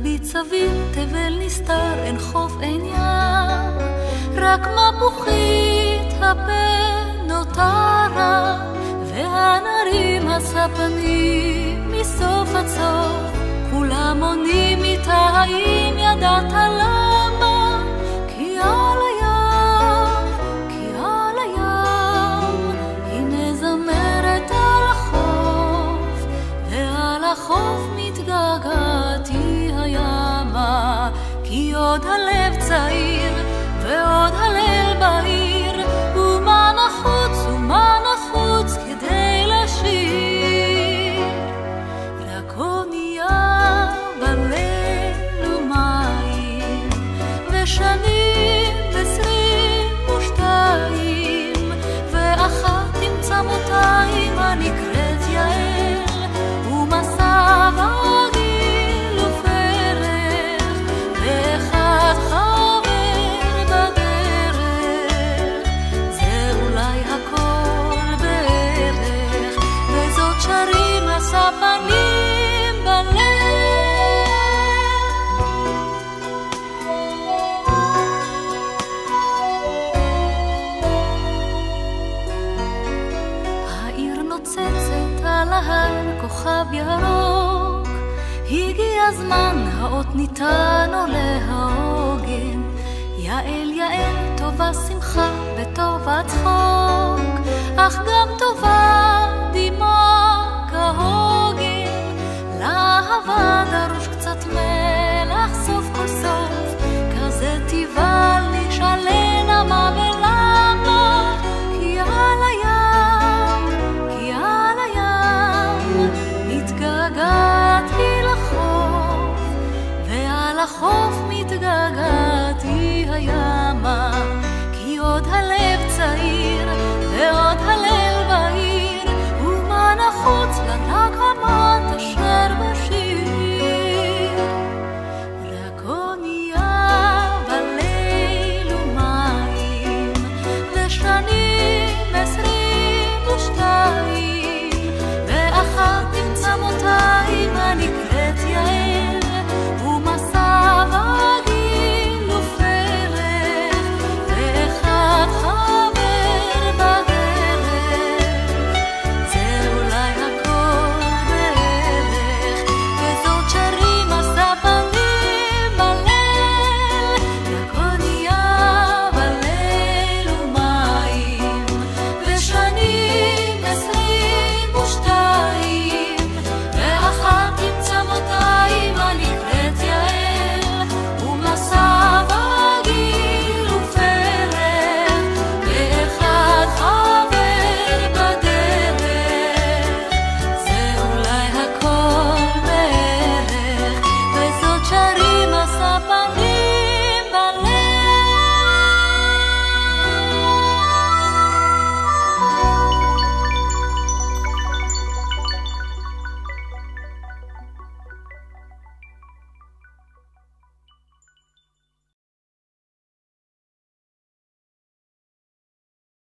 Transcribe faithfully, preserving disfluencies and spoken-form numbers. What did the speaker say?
מביט סביב, תבל נסתר, אין חוף, אין ים, רק מפוחית הפה נותרה, והנערים הספנים מסוף עד סוף, כולם עונים איתה, האם ידעת למה? כי על הים, כי על הים, היא מזמרת על החוף, ועל החוף מתגעגעתי הימה, כי עוד הלב צעיר, ועוד הלל בהיר, ומה נחוץ, ומה נחוץ כדי לשיר, רק אונייה בליל ומים, ושנים עשרים ושתיים, ואחת עם צמותיים הנקראת יעל, ומסע וגיל ופרח, ואחד חבר בדרך, זה אולי הכל בערך, וזאת שרים הספנים בלב. כוכב ירוק, הגיע הזמן, האות ניתן עולה העוגן, יעל יעל טובה שמחה וטובה צחוק, אך גם טובה דמעה כהוגן, לאהבה דרוש קצת מלח סוף כל סוף, כזה טבעה נשאלה למה ולמה, כי על הים מתגעגעתי לחוף, ועל החוף מתגעגעתי הימה, כי עוד הלב צעיר